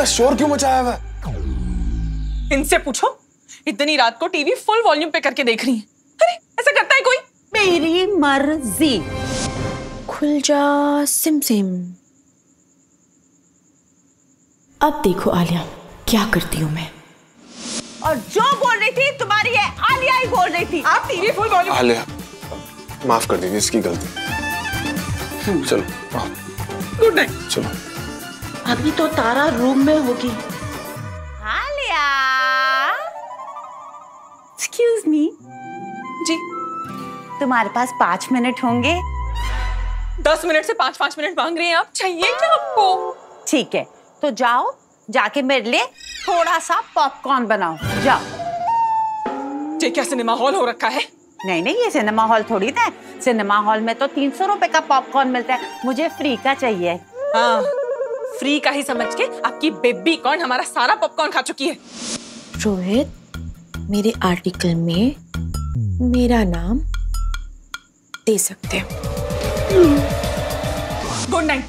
इतना शोर क्यों मचाया हुआ? इनसे पूछो, इतनी रात को टीवी फुल वॉल्यूम पे करके देख रही है। अरे ऐसा करता है कोई? मेरी मर्जी। खुल जा सिम सिम। अब देखो आलिया क्या करती हूँ मैं। और जो बोल रही थी तुम्हारी है, आलिया ही बोल रही थी। आप टीवी फुल वॉल्यूम। आलिया माफ कर दीजिए, इसकी गलती। चलो गुड नाइट। चलो अभी तो तारा रूम में होगी। Alia excuse me. जी तुम्हारे पास 5 मिनट होंगे? 10 मिनट से 5-5 मिनट मांग रही हैं आप। चाहिए क्या आपको? ठीक है तो जाओ, जाके मेरे लिए थोड़ा सा पॉपकॉर्न बनाओ। जाओ। ये क्या सिनेमा हॉल हो रखा है? नहीं नहीं, ये सिनेमा हॉल थोड़ी था। सिनेमा हॉल में तो 300 रुपए का पॉपकॉर्न मिलता है। मुझे फ्री का चाहिए। हाँ, फ्री का ही समझ के आपकी बेबी कॉर्न हमारा सारा पॉपकॉर्न खा चुकी है। रोहित मेरे आर्टिकल में मेरा नाम दे सकते हो। Good night.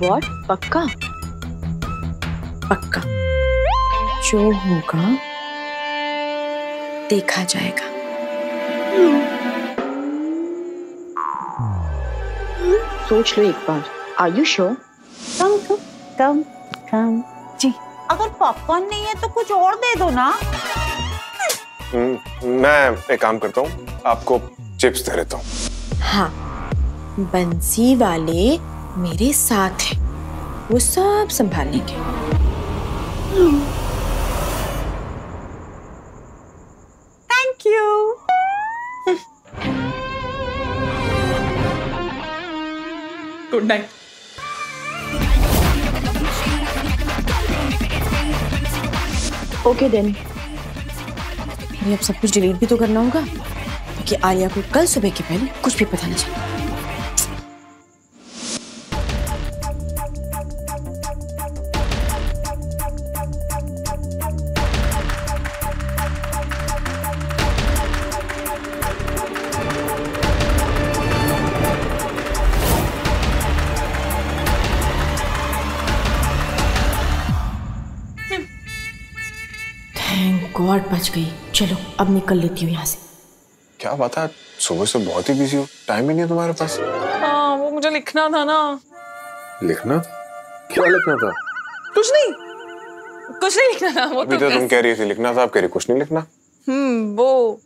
What? पक्का? पक्का। जो होगा देखा जाएगा। सोच लो एक बार। Are you sure? कम जी। अगर पॉपकॉर्न नहीं है तो कुछ और दे दो ना। मैं एक काम करता हूँ, आपको चिप्स दे देता हूँ। हाँ, बंसी वाले मेरे साथ है, वो सब संभालने के। Thank you. Good night. Okay then. ये अब सब कुछ डिलीट भी तो करना होगा क्योंकि आलिया को कल सुबह के पहले कुछ भी पता नहीं चला। गॉड बच गई। चलो अब निकल लेती हूँ यहाँ से। क्या बात है, सुबह से बहुत ही बिजी हो, टाइम ही नहीं है तुम्हारे पास। हाँ वो मुझे लिखना था ना। लिखना? क्या लिखना था? कुछ नहीं, कुछ नहीं लिखना था। वो अभी तो तुम कह रही थी लिखना था, आप कह रही कुछ नहीं लिखना। वो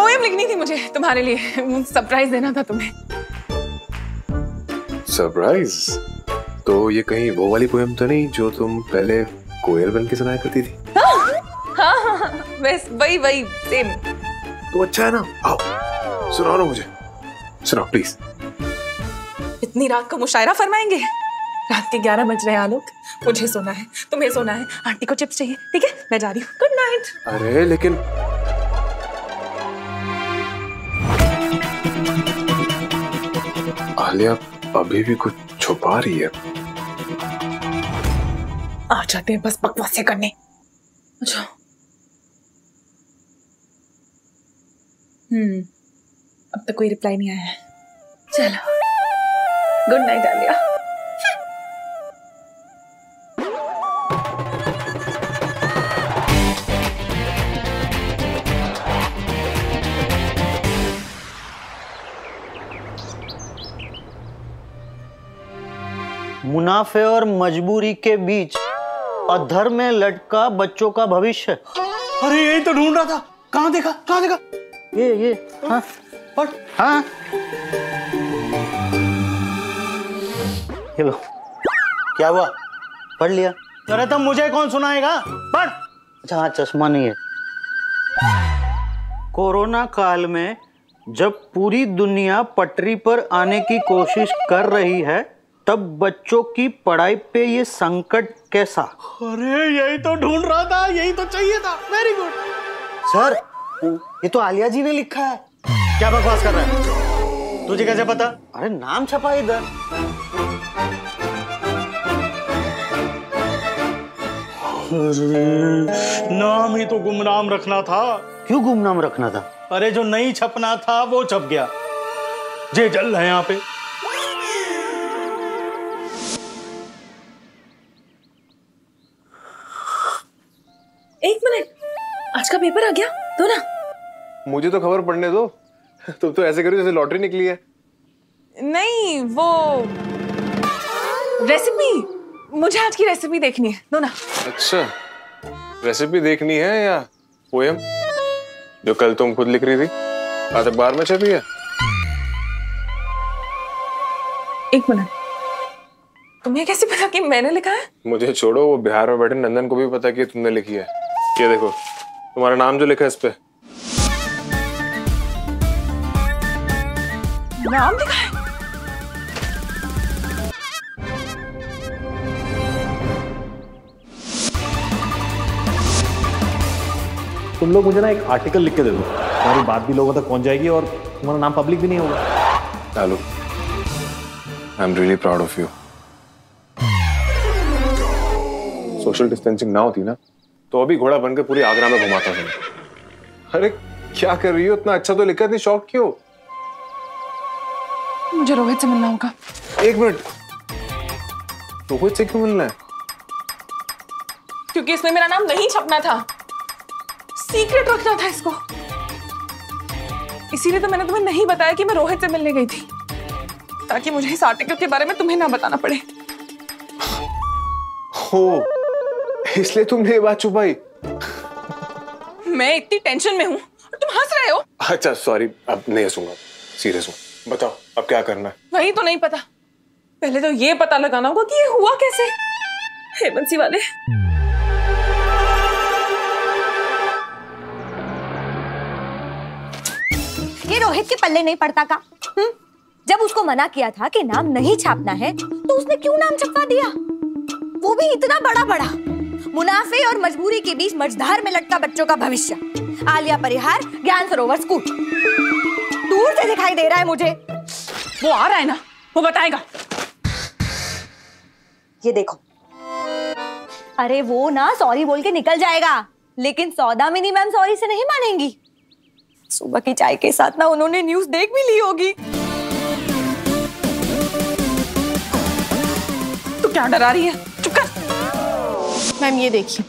पोएम लिखनी थी मुझे तुम्हारे लिए। सरप्राइज देना था तुम्हें। सरप्राइज? तो ये कहीं वो वाली पोएम तो नहीं जो तुम पहले कोयल बन के सुनाया करती थी? हाँ, बस वही वही सेम। तो अच्छा है ना, आओ सुनाओ ना मुझे। सुनाओ प्लीज। इतनी रात को मुशायरा फरमाएंगे? रात के 11 बज रहे हैं आलोक। मुझे सोना है, तुम्हें सोना है, आंटी को चिप्स चाहिए। ठीक है मैं जा रही हूँ, गुड नाइट। अरे लेकिन आलिया अभी भी कुछ छुपा रही है। आ जाते हैं बस बकवासें करने। अच्छा अब तक कोई रिप्लाई नहीं आया है। चलो गुड नाइट आलिया। मुनाफे और मजबूरी के बीच अधर में लटका बच्चों का भविष्य। अरे यही तो ढूंढ रहा था। कहाँ देखा, कहाँ देखा? ये हाँ पढ़। हाँ ये लो। क्या हुआ, पढ़ लिया? अरे तब मुझे कौन सुनाएगा, पढ़। अच्छा हाँ चश्मा नहीं है। कोरोना काल में जब पूरी दुनिया पटरी पर आने की कोशिश कर रही है तब बच्चों की पढ़ाई पे ये संकट कैसा। अरे यही तो ढूंढ रहा था, यही तो चाहिए था। वेरी गुड सर, ये तो आलिया जी ने लिखा है। क्या बकवास कर रहा है? तुझे कैसे पता? अरे नाम छपा इधर। अरे नाम ही तो गुमनाम रखना था। क्यों गुमनाम रखना था? अरे जो नहीं छपना था वो छप गया। जे जल है यहाँ पे। एक मिनट, आज का पेपर आ गया तो ना? मुझे तो खबर पढ़ने दो। तुम तो ऐसे करो जैसे लॉटरी निकली है। नहीं, वो रेसिपी, मुझे आज की रेसिपी देखनी है दो ना। अच्छा, रेसिपी देखनी है या पोएम जो कल तुम खुद लिख रही थी आज अखबार में छपी है? एक मिनट, तुम्हें कैसे पता कि मैंने लिखा है? मुझे छोड़ो, वो बिहार में बैठे नंदन को भी पता कि तुमने लिखी है। ये देखो तुम्हारा नाम जो लिखा है इस पे। नाम लिखा है? तुम लोग मुझे ना एक आर्टिकल लिख के दे दो, तुम्हारी बात भी लोगों तक पहुंच जाएगी और तुम्हारा नाम पब्लिक भी नहीं होगा। Alok, I am really proud of you. Social distancing ना होती ना तो अभी घोड़ा बनकर पूरी आगरा में घुमाता हूँ। अरे क्या कर रही हो, इतना अच्छा तो लिखा नहीं, शौक क्यों? मुझे रोहित से मिलना होगा। एक मिनट, रोहित से क्यों मिलना है? क्योंकि इसमें मेरा नाम नहीं छपना था, सीक्रेट रखना था इसको, इसीलिए तो मैंने तुम्हें नहीं बताया कि मैं रोहित से मिलने गई थी, ताकि मुझे इस आर्टिकल के बारे में तुम्हें ना बताना पड़े। हो, इसलिए तुमने ये बात छुपाई? मैं इतनी टेंशन में हूँ और तुम हंस रहे हो। अच्छा सॉरी, अब नहीं हंसूंगा, सीरियस हूँ। बताओ अब क्या करना है? वही तो नहीं पता, पहले तो ये पता लगाना होगा कि ये हुआ कैसे। हे बंसी वाले, ये रोहित के पल्ले नहीं पड़ता का। जब उसको मना किया था कि नाम नहीं छापना है तो उसने क्यों नाम छपवा दिया, वो भी इतना बड़ा बड़ा। मुनाफे और मजबूरी के बीच मझधार में लटका बच्चों का भविष्य। आलिया परिहार, ज्ञान सरोवर स्कूल। दूर से दिखाई दे रहा है मुझे। वो आ रहा है ना, वो बताएगा। ये देखो। अरे वो ना सॉरी बोल के निकल जाएगा, लेकिन सौदामिनी मैम सॉरी से नहीं मानेंगी। सुबह की चाय के साथ ना उन्होंने न्यूज देख भी ली होगी। क्या डरा रही है? चुप कर। मैम ये देखिए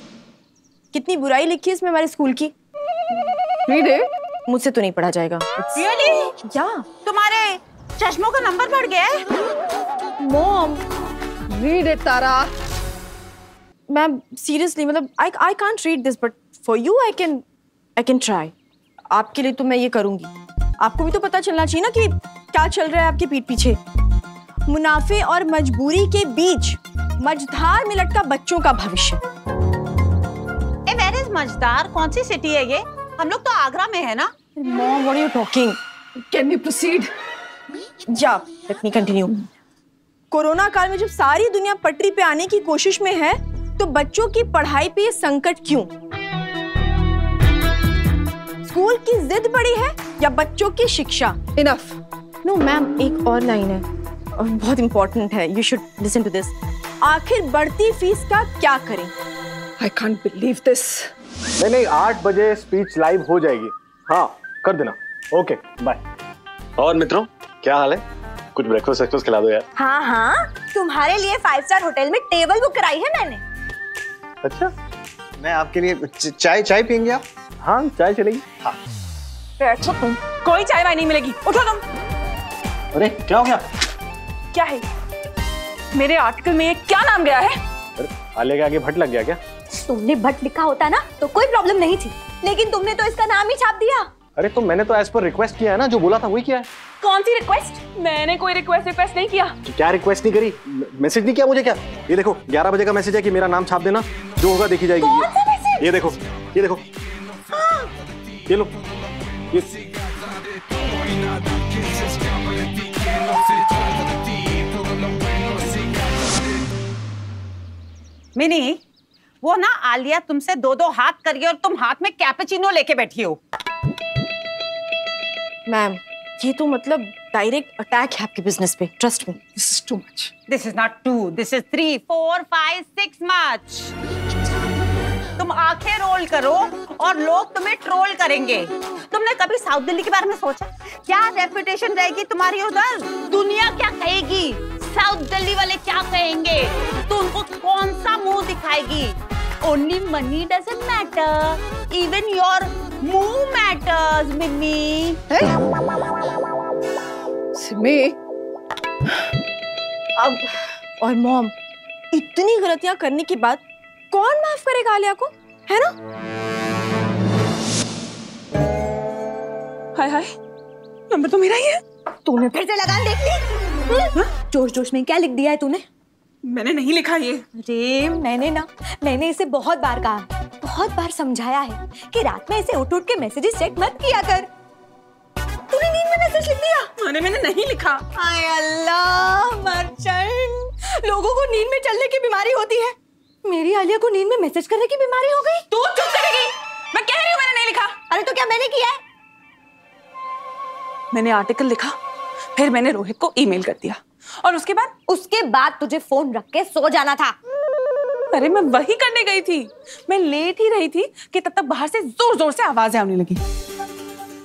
कितनी बुराई लिखी है इसमें हमारे स्कूल की। Read it. मुझसे तो नहीं पढ़ा जाएगा। Really? Yeah. तुम्हारे चश्मों का नंबर बढ़ गया है? Mom, read it, Tara. Ma'am seriously, मतलब I can't read this, but for you I can try. आपके लिए तो मैं ये करूंगी। आपको भी तो पता चलना चाहिए ना कि क्या चल रहा है आपके पीठ पीछे। मुनाफे और मजबूरी के बीच मझधार में लटका बच्चों का भविष्य। ए, where is मझधार? कौन सी सिटी है ये? हम लोग तो आगरा में है ना। Mom, what are you talking? Can we proceed? Yeah, let me continue. Corona काल में जब सारी दुनिया पटरी पे आने की कोशिश में है तो बच्चों की पढ़ाई पे ये संकट क्यों? स्कूल की जिद बड़ी है या बच्चों की शिक्षा? Enough. No, मैम एक और लाइन है और बहुत इंपॉर्टेंट है, you should listen to this. आखिर बढ़ती फीस का क्या करें? I can't believe this. नहीं 8 बजे स्पीच लाइव हो जाएगी। हाँ कर देना। Okay bye. और मित्रों क्या हाल है? कुछ ब्रेकफास्ट खिला दो यार। हाँ, तुम्हारे लिए 5 स्टार होटल में टेबल बुक कराई है मैंने। अच्छा, मैं आपके लिए चाय पीएंगे आप? हाँ चाय चलेगी। हाँ। अच्छा तुम, कोई चाय वाय नहीं मिलेगी, उठो तुम। अरे क्या हो गया? क्या है मेरे आर्टिकल में, ये क्या नाम गया है? आले के आगे भट्ट लग गया क्या? तुमने भट्ट लिखा होता ना तो कोई प्रॉब्लम नहीं थी, लेकिन तुमने तो इसका नाम ही छाप दिया। अरे तो मैंने तो एज पर रिक्वेस्ट किया है ना, जो बोला था वही किया है। कौन सी रिक्वेस्ट? मैंने कोई रिक्वेस्ट नहीं किया। क्या रिक्वेस्ट नहीं करी? मैसेज नहीं किया मुझे क्या? ये देखो 11 बजे का मैसेज है कि मेरा नाम छाप देना, जो होगा देखी जाएगी। ये देखो ये लो। मिनी, वो ना आलिया तुमसे 2-2 हाथ कर गई और तुम हाथ में कैपेचिनो लेके बैठी हो। मैम ये तो मतलब डायरेक्ट अटैक है आपके बिजनेस पे, trust me. This is too much. This is not two, this is 3, 4, 5, 6 much. तुम आंखें रोल करो और लोग तुम्हें ट्रोल करेंगे। तुमने कभी साउथ दिल्ली के बारे में सोचा? क्या रेपुटेशन रहेगी तुम्हारी उधर? दुनिया क्या कहेगी? साउथ दिल्ली वाले क्या कहेंगे? तो उनको कौन सा मुंह दिखाएगी? Only money doesn't matter. Even your mood matters, Mimi. Hey, Simi. अब और मॉम, इतनी गलतियां करने के बाद कौन माफ करेगा आलिया को, है ना? हाय हाय, नंबर तो मेरा ही है। तूने फिर से लगान देख ली? जोश जोश में क्या लिख दिया है तूने? मैंने नहीं लिखा ये। अरे मैंने इसे बहुत बार कहा, बहुत बार समझाया है कि रात में ऐसे उठ-उठ के मैसेजेस चेक मत किया कर। तूने नींद में मैसेज लिख दिया? मैंने नहीं लिखा। हाय अल्लाह, मर्चेंट। लोगों को नींद में चलने की बीमारी होती है। मेरी आलिया को नींद में मैसेज करने की बीमारी हो गई। तू चुप रहेगी। मैं कह रही हूँ मैंने नहीं लिखा। अरे तो क्या मैंने किया है? मैंने आर्टिकल लिखा, फिर मैंने रोहित को ईमेल कर दिया और उसके बाद तुझे फोन रख के सो जाना था। अरे मैं वही करने गई थी, मैं लेट ही रही थी कि तब तक बाहर से जोर-जोर से आवाजें आने लगी।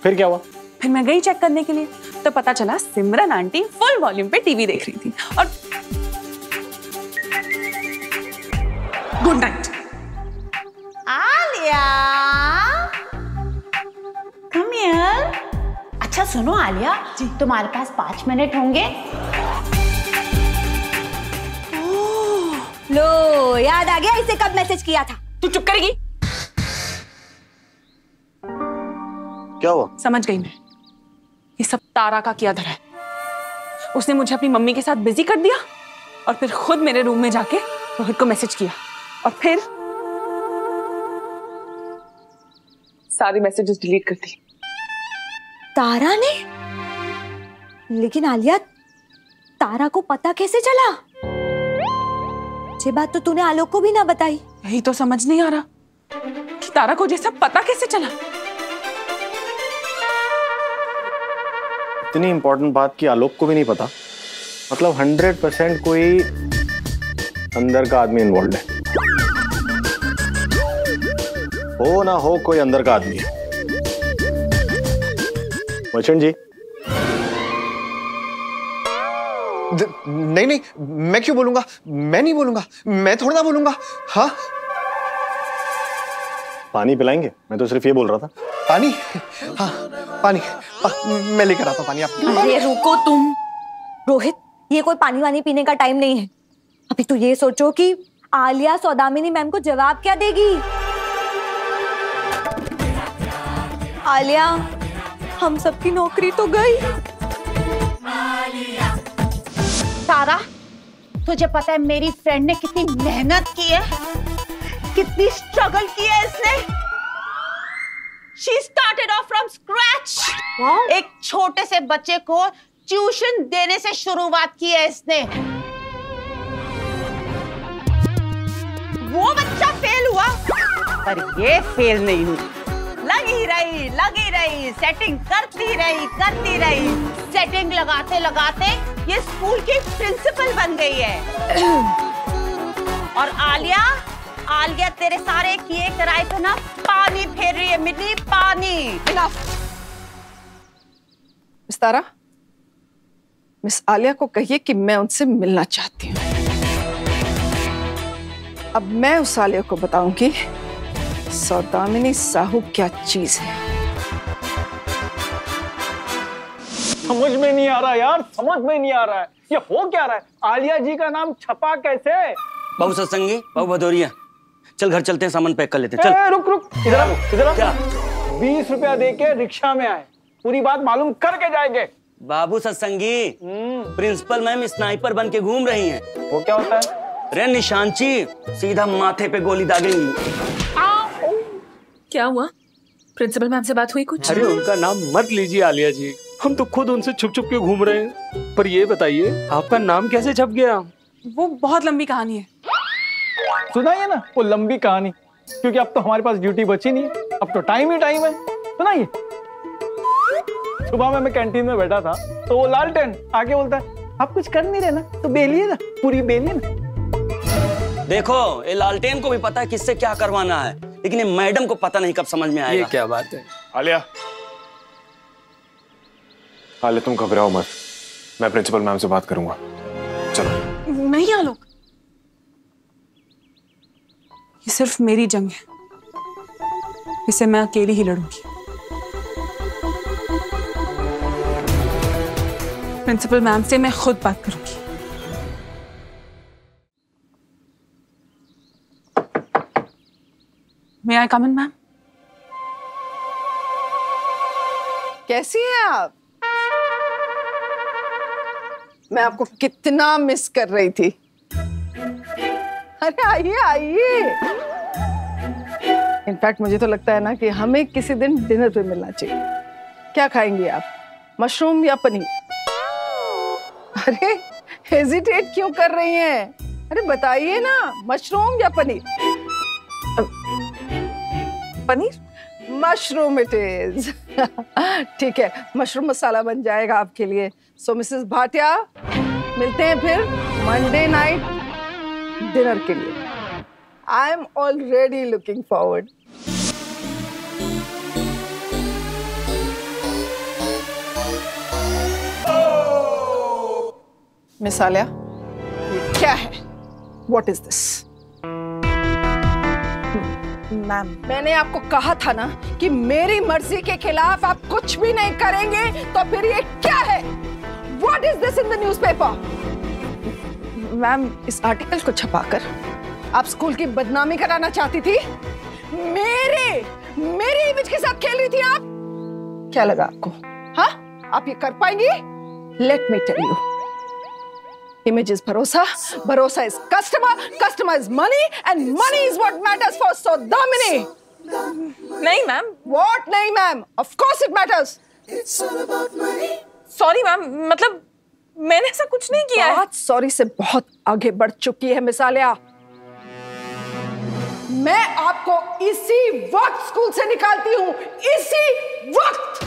फिर क्या हुआ? फिर मैं गई चेक करने के लिए तो पता चला सिमरन आंटी फुल वॉल्यूम पे टीवी देख रही थी और good night. Alia come here. अच्छा सुनो आलिया, तुम्हारे पास 5 मिनट होंगे? लो, याद आ गया इसे कब मैसेज किया था। तू चुप करेगी? क्या हुआ? समझ गई मैं, ये सब तारा का किया धरा है। उसने मुझे अपनी मम्मी के साथ बिजी कर दिया और फिर खुद मेरे रूम में जाके रोहित को मैसेज किया और फिर सारे मैसेजेस डिलीट कर दी तारा ने। लेकिन आलिया, तारा को पता कैसे चला? ये बात तो तूने आलोक को भी ना बताई। यही तो समझ नहीं आ रहा कि तारा को ये सब पता कैसे चला। इतनी इंपॉर्टेंट बात कि आलोक को भी नहीं पता, मतलब 100% कोई अंदर का आदमी इन्वॉल्व है। हो ना हो, कोई अंदर का आदमी है। मर्चेंट जी। नहीं नहीं, मैं क्यों बोलूंगा? मैं नहीं बोलूंगा, मैं थोड़ा ना बोलूंगा। हाँ, पानी पिलाएंगे? मैं तो सिर्फ ये बोल रहा था। पानी? हाँ पानी, मैं लेकर आता हूँ पानी। आप ये रुको तुम। रोहित, ये कोई पानी वानी पीने का टाइम नहीं है। अभी तो ये सोचो कि आलिया सौदामिनी मैम को जवाब क्या देगी। आलिया, हम सबकी नौकरी तो गई। तारा, तुझे पता है मेरी फ्रेंड ने कितनी मेहनत की है, कितनी स्ट्रगल की है इसने। She started off from scratch. Wow. एक छोटे से बच्चे को ट्यूशन देने से शुरुआत की है इसने। वो बच्चा फेल हुआ पर ये फेल नहीं हुई। लगी रही, सेटिंग करती रही। सेटिंग लगाते ये स्कूल की प्रिंसिपल बन गई है। और आलिया तेरे सारे किए कराए पे ना पानी फेर रही है। मिट्टी पानी। मिस तारा, मिस आलिया को कहिए कि मैं उनसे मिलना चाहती हूँ। अब मैं उस आलिया को बताऊंगी सौदामिनी साहू क्या चीज है। समझ में नहीं आ रहा यार, समझ में नहीं आ रहा है ये हो क्या रहा है। आलिया जी का नाम छपा कैसे? बहु सत्संगी, बहु भदौरिया, चल घर चलते हैं, सामान पैक कर लेते हैं। चल रुक, इधर क्या? 20 रुपया दे के रिक्शा में आए, पूरी बात मालूम करके जाएंगे। बाबू सत्संगी, प्रिंसिपल मैम स्नाइपर बन के घूम रही है। वो क्या होता है? रे निशानची, सीधा माथे पे गोली दागेंगी। क्या हुआ? प्रिंसिपल मैम से बात हुई कुछ? अरे उनका नाम मत लीजिए आलिया जी, हम तो खुद उनसे छुप छुप के घूम रहे हैं। पर ये बताइए आपका नाम कैसे छप गया? वो बहुत लंबी कहानी है। सुनाइए ना वो लंबी कहानी, क्योंकि अब तो हमारे पास ड्यूटी बची नहीं है, अब तो टाइम ही टाइम है। सुनाइए। सुबह में मैं कैंटीन में बैठा था तो वो लालटेन आके बोलता है आप कुछ कर नहीं रहे ना तो बेलिए ना, पूरी बेलिए ना। देखो ये लालटेन को भी पता है किससे क्या करवाना है, लेकिन ये मैडम को पता नहीं कब समझ में आएगा। ये क्या बात है। आलिया आलिया तुम घबराओ मत, मैं प्रिंसिपल मैम से बात करूंगा। चलो। नहीं आलोक, ये सिर्फ मेरी जंग है, इसे मैं अकेली ही लड़ूंगी। प्रिंसिपल मैम से मैं खुद बात करूंगी। May I come in, ma'am? कैसी हैं आप? मैं आपको कितना मिस कर रही थी। अरे आइए आइए। इनफैक्ट मुझे तो लगता है ना कि हमें किसी दिन डिनर पे मिलना चाहिए। क्या खाएंगी आप, मशरूम या पनीर? अरे हेजिटेट क्यों कर रही हैं? अरे बताइए ना, मशरूम या paneer? Paneer? Mushroom it is. ठीक है, मशरूम मसाला बन जाएगा आपके लिए। सो मिसेस भाटिया, मिलते हैं फिर मंडे नाइट डिनर के लिए। I am already looking forward. Miss Alia, क्या है? What is this? मैम, मैंने आपको कहा था ना कि मेरी मर्जी के खिलाफ आप कुछ भी नहीं करेंगे, तो फिर ये क्या है? What is this in the newspaper? Ma'am, इस आर्टिकल को छपाकर आप स्कूल की बदनामी कराना चाहती थी? मेरे इमेज के साथ खेल रही थी आप। क्या लगा आपको? हाँ, आप ये कर पाएंगी? Let me tell you, image is भरोसा, भरोसा is customer, customer is money, and money is what matters for Soudamini. नहीं मैम। What नहीं ma'am? Of course it matters. It's all about money. Sorry ma'am, मतलब मैंने ऐसा कुछ नहीं किया है। बात सॉरी से बहुत आगे बढ़ चुकी है मिस आलिया। मैं आपको इसी वक्त स्कूल से निकालती हूं, इसी वक्त।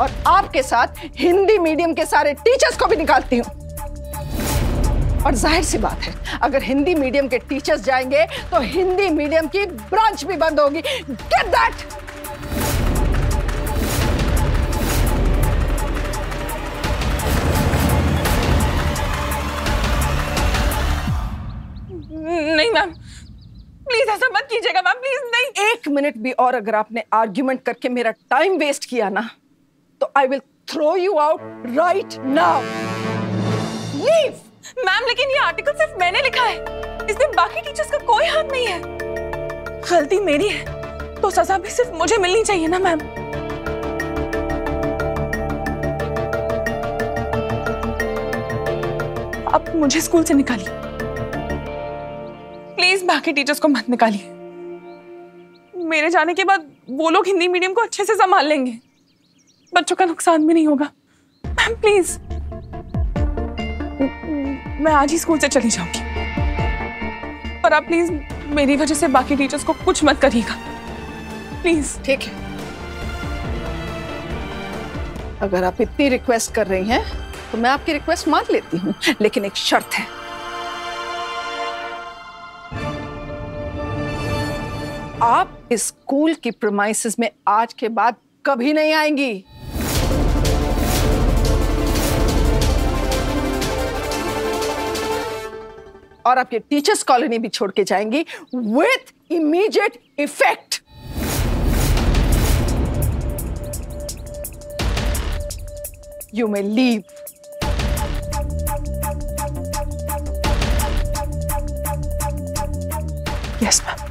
और आपके साथ हिंदी मीडियम के सारे टीचर्स को भी निकालती हूं। और जाहिर सी बात है, अगर हिंदी मीडियम के टीचर्स जाएंगे तो हिंदी मीडियम की ब्रांच भी बंद होगी। Get that? नहीं मैम, प्लीज ऐसा मत कीजिएगा मैम, प्लीज नहीं। एक मिनट भी और अगर आपने आर्ग्यूमेंट करके मेरा टाइम वेस्ट किया ना, तो I will throw you out right now. Leave. Ma'am लेकिन ये आर्टिकल सिर्फ मैंने लिखा है, इसमें बाकी टीचर्स का कोई हाथ नहीं है। गलती मेरी है तो सजा भी सिर्फ मुझे मिलनी चाहिए ना मैम। अब मुझे स्कूल से निकालिए, प्लीज बाकी टीचर्स को मत निकालिए। मेरे जाने के बाद वो लोग हिंदी मीडियम को अच्छे से संभाल लेंगे, बच्चों का नुकसान भी नहीं होगा। मैम प्लीज, मैं आज ही स्कूल से चली जाऊंगी, पर आप प्लीज मेरी वजह से बाकी टीचर्स को कुछ मत करिएगा प्लीज। ठीक है, अगर आप इतनी रिक्वेस्ट कर रही हैं तो मैं आपकी रिक्वेस्ट मान लेती हूँ, लेकिन एक शर्त है। आप इस स्कूल की प्रीमाइसेस में आज के बाद कभी नहीं आएंगी। और आप ये टीचर्स कॉलोनी भी छोड़ के जाएंगी with immediate effect. You may leave. Yes ma'am.